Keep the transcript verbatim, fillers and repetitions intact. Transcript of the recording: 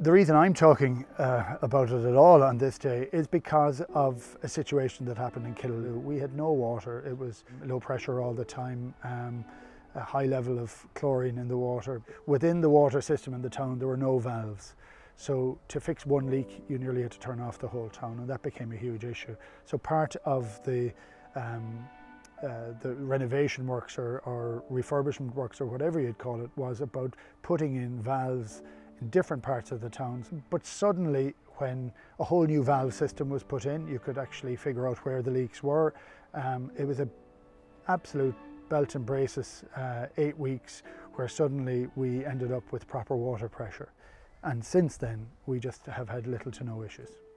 The reason I'm talking uh, about it at all on this day is because of a situation that happened in Killaloe. We had no water, it was low pressure all the time, um, a high level of chlorine in the water. Within the water system in the town there were no valves, so to fix one leak you nearly had to turn off the whole town, and that became a huge issue. So part of the um, Uh, the renovation works or, or refurbishment works or whatever you'd call it was about putting in valves in different parts of the towns. But suddenly when a whole new valve system was put in, you could actually figure out where the leaks were. Um, it was an absolute belt and braces uh, eight weeks where suddenly we ended up with proper water pressure, and since then we just have had little to no issues.